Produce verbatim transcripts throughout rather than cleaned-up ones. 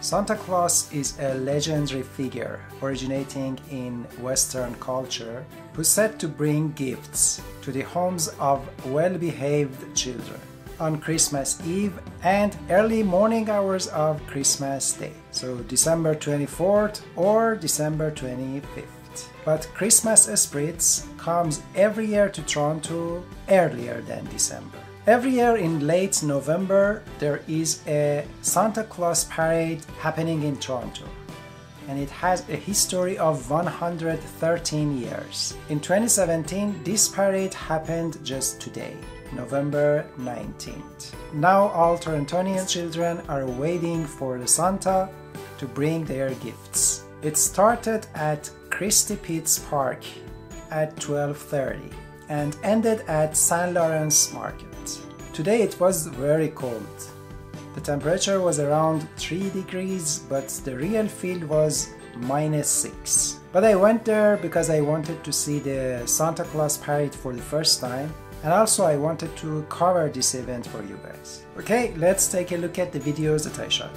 Santa Claus is a legendary figure originating in Western culture who is said to bring gifts to the homes of well-behaved children on Christmas Eve and early morning hours of Christmas Day, so December twenty-fourth or December twenty-fifth. But Christmas spirits comes every year to Toronto earlier than December. Every year in late November there is a Santa Claus parade happening in Toronto, and it has a history of one hundred thirteen years. In twenty seventeen this parade happened just today, November nineteenth. Now all Torontonian children are waiting for the Santa to bring their gifts. It started at Christie Pitts Park at twelve thirty and ended at Saint Lawrence Market. Today it was very cold. The temperature was around three degrees, but the real feel was minus six. But I went there because I wanted to see the Santa Claus parade for the first time, and also I wanted to cover this event for you guys. Okay, let's take a look at the videos that I shot.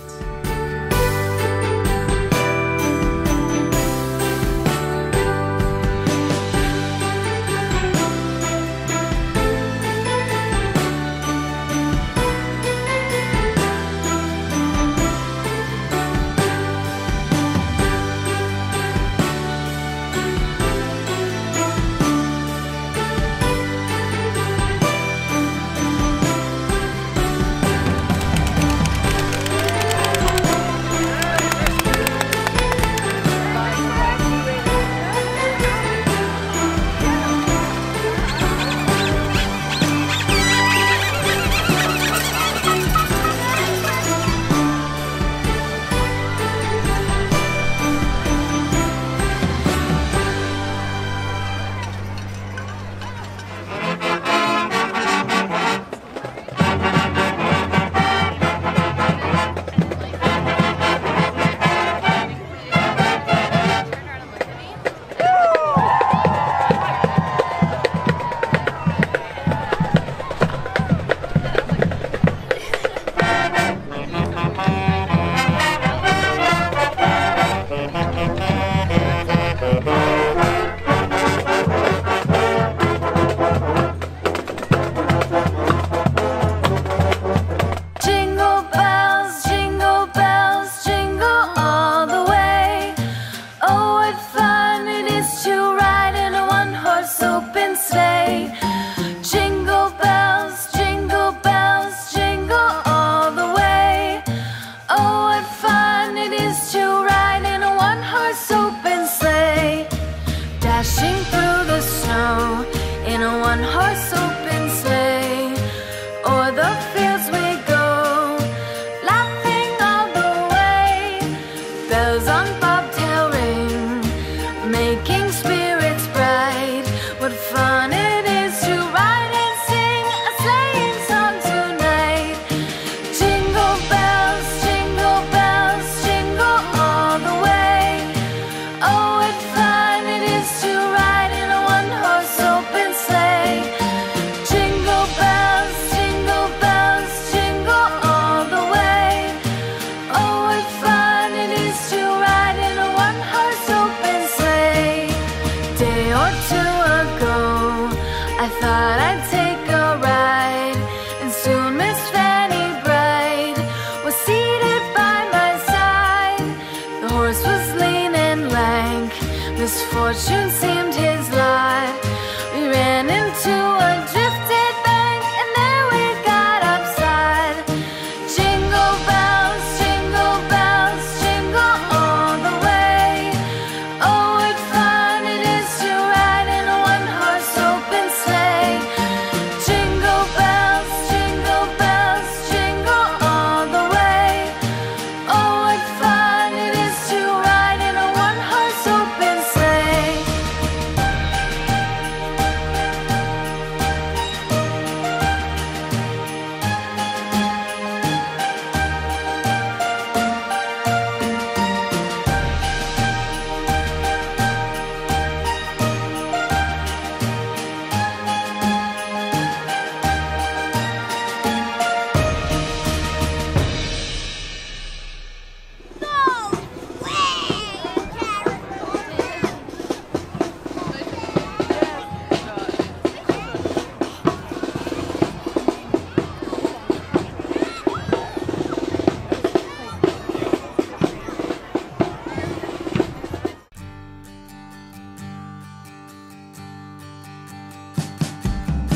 Fun it is to ride.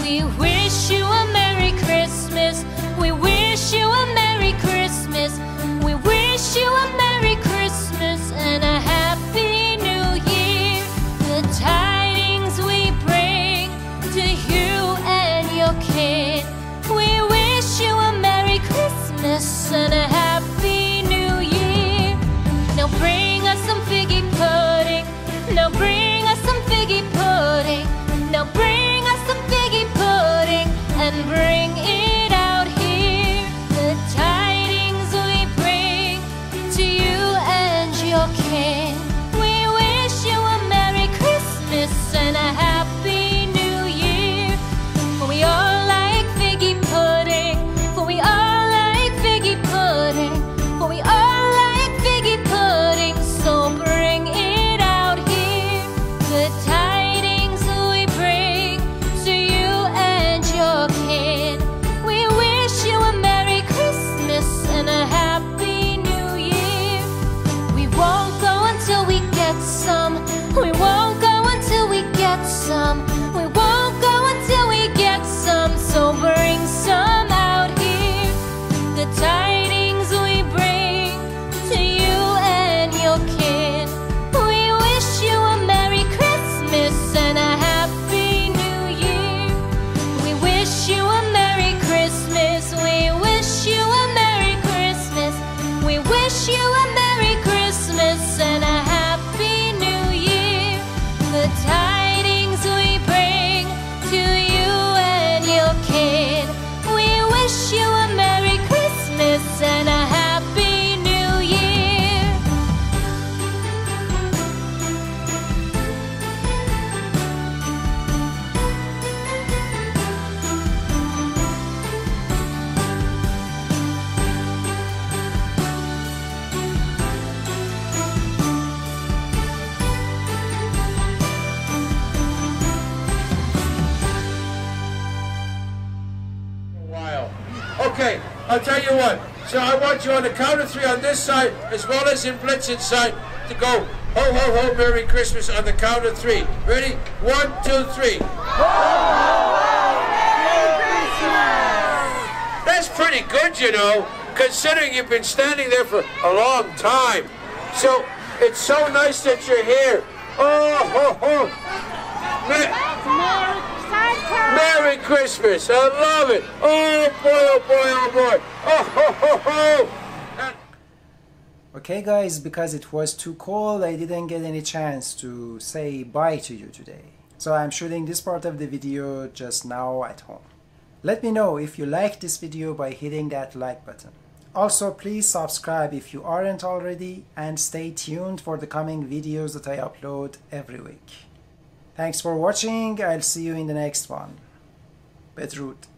We wish you a Merry Christmas. We wish you a Merry Christmas. We wish you a Merry Christmas and a Happy New Year. The tidings we bring to you and your kid. We wish you a Merry Christmas and a Happy New Year. Now bring us some figgy pudding. Now bring us some figgy pudding. Now bring us some figgy pudding and bring it out here. The tidings we bring to you and your kin. We wish you a Merry Christmas and a Happy New Year. For we all like figgy pudding. For we all like figgy pudding. For we all like figgy pudding. So bring it out here. The tidings and a Happy New Year. We won't go until we get some. We won't go until we get some. We won't go until we get some. So bring some out here. The tidings we bring to you and your kin. We wish you a Merry Christmas and a Happy New Year. We wish you a Merry Christmas. We wish you a We wish you a Merry Christmas and a Happy New Year. The tidings we bring to you and your kid. We wish you a Merry Christmas and a Happy New Year. Okay, I'll tell you what. So I want you on the count of three on this side, as well as in Blitz's side, to go ho ho ho Merry Christmas on the count of three. Ready? One, two, three. Ho ho ho Merry Christmas! That's pretty good, you know, considering you've been standing there for a long time. So it's so nice that you're here. Oh ho ho! Mer Merry Christmas! I love it! Oh boy, oh boy, oh boy! Oh ho ho ho! And okay guys, because it was too cold, I didn't get any chance to say bye to you today. So I'm shooting this part of the video just now at home. Let me know if you liked this video by hitting that like button. Also, please subscribe if you aren't already and stay tuned for the coming videos that I upload every week. Thanks for watching, I'll see you in the next one. Bedroot.